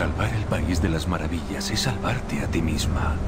Salvar el País de las Maravillas es salvarte a ti misma.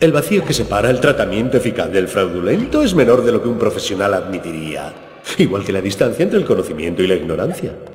El vacío que separa el tratamiento eficaz del fraudulento es menor de lo que un profesional admitiría, igual que la distancia entre el conocimiento y la ignorancia.